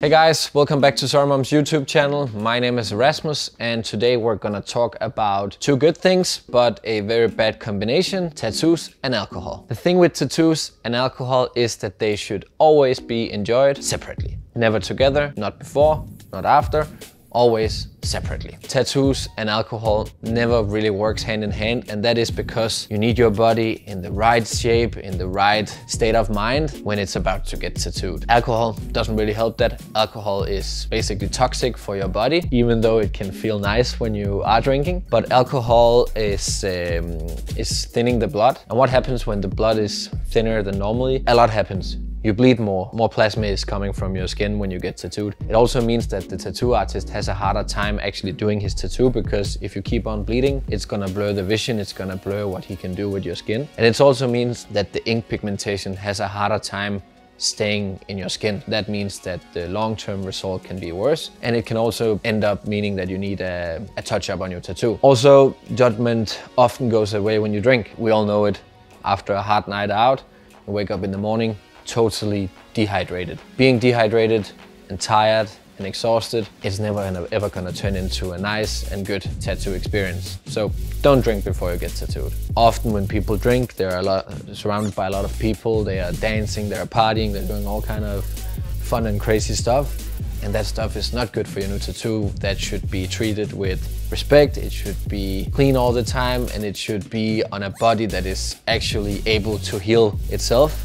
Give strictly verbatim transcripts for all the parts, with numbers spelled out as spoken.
Hey guys, welcome back to Sorry Mom's YouTube channel. My name is Rasmus and today we're gonna talk about two good things but a very bad combination, tattoos and alcohol. The thing with tattoos and alcohol is that they should always be enjoyed separately. Never together, not before, not after, always separately. Tattoos and alcohol never really works hand in hand, and that is because you need your body in the right shape, in the right state of mind when it's about to get tattooed. Alcohol doesn't really help that. Alcohol is basically toxic for your body, even though it can feel nice when you are drinking. But alcohol is, um, is thinning the blood. And what happens when the blood is thinner than normally? A lot happens. You bleed more, more plasma is coming from your skin when you get tattooed. It also means that the tattoo artist has a harder time actually doing his tattoo, because if you keep on bleeding, it's gonna blur the vision, it's gonna blur what he can do with your skin. And it also means that the ink pigmentation has a harder time staying in your skin. That means that the long-term result can be worse, and it can also end up meaning that you need a, a touch-up on your tattoo. Also, judgment often goes away when you drink. We all know it. After a hard night out, you wake up in the morning, totally dehydrated. Being dehydrated and tired and exhausted is never gonna, ever gonna turn into a nice and good tattoo experience. So don't drink before you get tattooed. Often when people drink, they're a lot, surrounded by a lot of people, they are dancing, they are partying, they're doing all kind of fun and crazy stuff. And that stuff is not good for your new tattoo. That should be treated with respect, it should be clean all the time, and it should be on a body that is actually able to heal itself.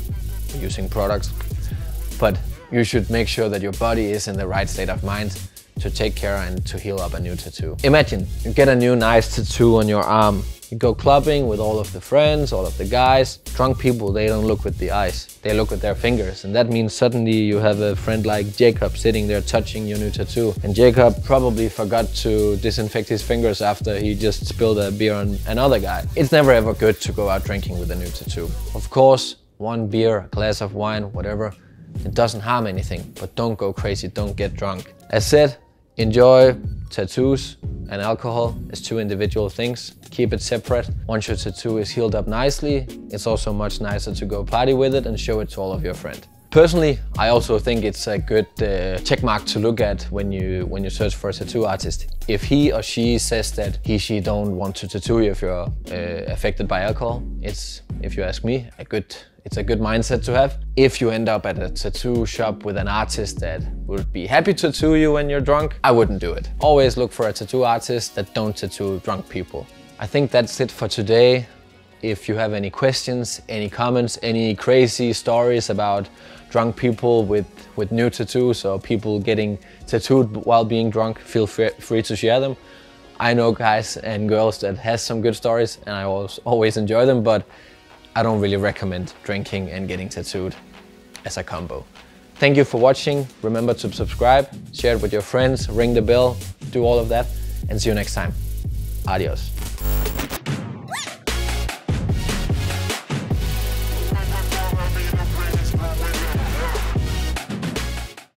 Using products, but you should make sure that your body is in the right state of mind to take care and to heal up a new tattoo. Imagine you get a new nice tattoo on your arm. You go clubbing with all of the friends, all of the guys. Drunk people, they don't look with the eyes, they look with their fingers. And that means suddenly you have a friend like Jacob sitting there touching your new tattoo. And Jacob probably forgot to disinfect his fingers after he just spilled a beer on another guy. It's never ever good to go out drinking with a new tattoo. Of course, one beer, a glass of wine, whatever, it doesn't harm anything, but don't go crazy, don't get drunk. As said, enjoy tattoos and alcohol as two individual things. Keep it separate. Once your tattoo is healed up nicely, it's also much nicer to go party with it and show it to all of your friends. Personally, I also think it's a good uh, check mark to look at when you when you search for a tattoo artist. If he or she says that he she don't want to tattoo you if you're uh, affected by alcohol, it's, if you ask me, a good it's a good mindset to have. If you end up at a tattoo shop with an artist that would be happy to tattoo you when you're drunk, I wouldn't do it. Always look for a tattoo artist that don't tattoo drunk people. I think that's it for today. If you have any questions, any comments, any crazy stories about drunk people with, with new tattoos, or people getting tattooed while being drunk, feel free to share them. I know guys and girls that has some good stories, and I always enjoy them, but I don't really recommend drinking and getting tattooed as a combo. Thank you for watching. Remember to subscribe, share it with your friends, ring the bell, do all of that, and see you next time. Adios.